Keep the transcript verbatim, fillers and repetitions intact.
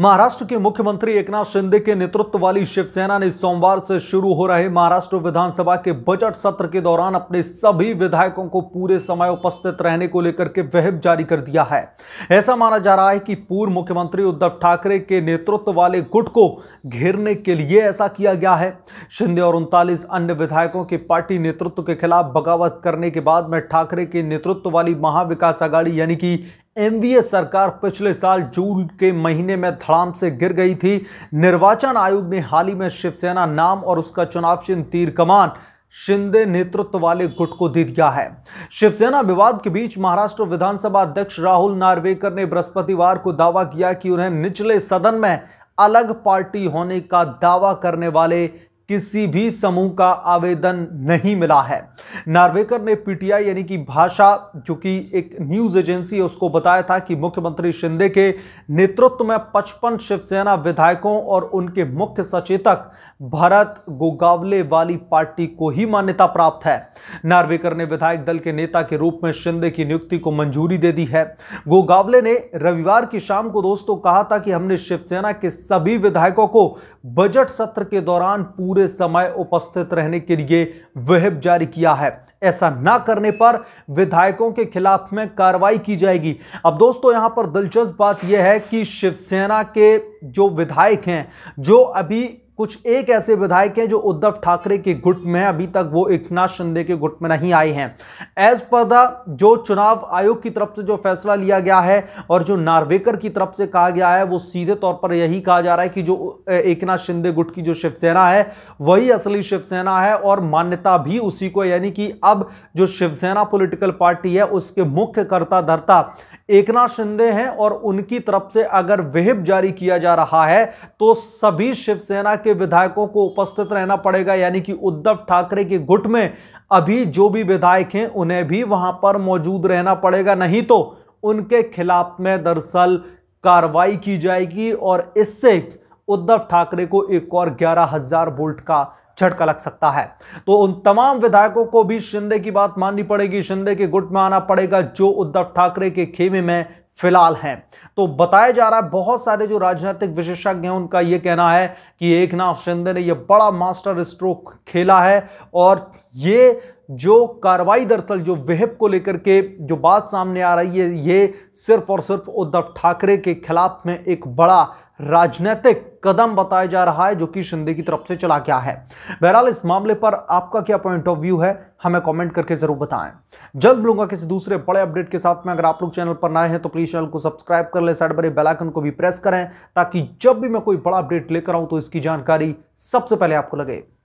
महाराष्ट्र के मुख्यमंत्री एकनाथ शिंदे के नेतृत्व वाली शिवसेना ने सोमवार से शुरू हो रहे महाराष्ट्र विधानसभा के बजट सत्र के दौरान अपने सभी विधायकों को पूरे समय उपस्थित रहने को लेकर के व्हिप जारी कर दिया है। ऐसा माना जा रहा है कि पूर्व मुख्यमंत्री उद्धव ठाकरे के नेतृत्व वाले गुट को घेरने के लिए ऐसा किया गया है। शिंदे और उनतालीस अन्य विधायकों के पार्टी नेतृत्व के खिलाफ बगावत करने के बाद में ठाकरे के नेतृत्व वाली महाविकास आघाड़ी यानी कि एम वी ए सरकार पिछले साल जून के महीने में धड़ाम से गिर गई थी। निर्वाचन आयोग ने हाल ही में शिवसेना नाम और उसका चुनाव चिन्ह तीर कमान शिंदे नेतृत्व वाले गुट को दे दिया है। शिवसेना विवाद के बीच महाराष्ट्र विधानसभा अध्यक्ष राहुल नार्वेकर ने बृहस्पतिवार को दावा किया कि उन्हें निचले सदन में अलग पार्टी होने का दावा करने वाले किसी भी समूह का आवेदन नहीं मिला है। नार्वेकर ने पी टी आई यानी कि भाषा जो कि एक न्यूज एजेंसी है उसको बताया था कि मुख्यमंत्री शिंदे के नेतृत्व में पचपन शिवसेना विधायकों और उनके मुख्य सचेतक भरत गोगावले वाली पार्टी को ही मान्यता प्राप्त है। नार्वेकर ने विधायक दल के नेता के रूप में शिंदे की नियुक्ति को मंजूरी दे दी है। गोगावले ने रविवार की शाम को दोस्तों कहा था कि हमने शिवसेना के सभी विधायकों को बजट सत्र के दौरान पूरे समय उपस्थित रहने के लिए व्हिप जारी किया है। ऐसा ना करने पर विधायकों के खिलाफ में कार्रवाई की जाएगी। अब दोस्तों यहां पर दिलचस्प बात यह है कि शिवसेना के जो विधायक हैं, जो अभी कुछ एक ऐसे विधायक हैं जो उद्धव ठाकरे के गुट में हैं, अभी तक वो एकनाथ शिंदे के गुट में नहीं आए हैं। एज पर द जो चुनाव आयोग की तरफ से जो फैसला लिया गया है और जो नार्वेकर की तरफ से कहा गया है वो सीधे तौर पर यही कहा जा रहा है कि जो एकनाथ शिंदे गुट की जो शिवसेना है वही असली शिवसेना है और मान्यता भी उसी को, यानी कि अब जो शिवसेना पॉलिटिकल पार्टी है उसके मुख्य कर्ता धर्ता एकनाथ शिंदे हैं और उनकी तरफ से अगर व्हिप जारी किया जा रहा है तो सभी शिवसेना के विधायकों को उपस्थित रहना पड़ेगा। यानी कि उद्धव ठाकरे के गुट में अभी जो भी विधायक हैं उन्हें भी वहां पर मौजूद रहना पड़ेगा, नहीं तो उनके खिलाफ में दरअसल कार्रवाई की जाएगी और इससे उद्धव ठाकरे को एक और ग्यारह हजार वोल्ट का झटका लग सकता है। तो उन तमाम विधायकों को भी शिंदे की बात माननी पड़ेगी, शिंदे के गुट में आना पड़ेगा जो उद्धव ठाकरे के खेमे में फिलहाल हैं। तो बताया जा रहा है, बहुत सारे जो राजनीतिक विशेषज्ञ हैं उनका ये कहना है कि एकनाथ शिंदे ने यह बड़ा मास्टर स्ट्रोक खेला है और ये जो कार्रवाई दरअसल जो व्हिप को लेकर के जो बात सामने आ रही है ये सिर्फ और सिर्फ उद्धव ठाकरे के खिलाफ में एक बड़ा राजनीतिक कदम बताया जा रहा है जो कि शिंदे की तरफ से चला गया है। बहरहाल इस मामले पर आपका क्या पॉइंट ऑफ व्यू है हमें कमेंट करके जरूर बताएं। जल्द मिलूंगा किसी दूसरे बड़े अपडेट के साथ में। अगर आप लोग चैनल पर नए हैं तो प्लीज चैनल को सब्सक्राइब कर लें, साइड पर बेल आइकन को भी प्रेस करें ताकि जब भी मैं कोई बड़ा अपडेट लेकर आऊं तो इसकी जानकारी सबसे पहले आपको लगे।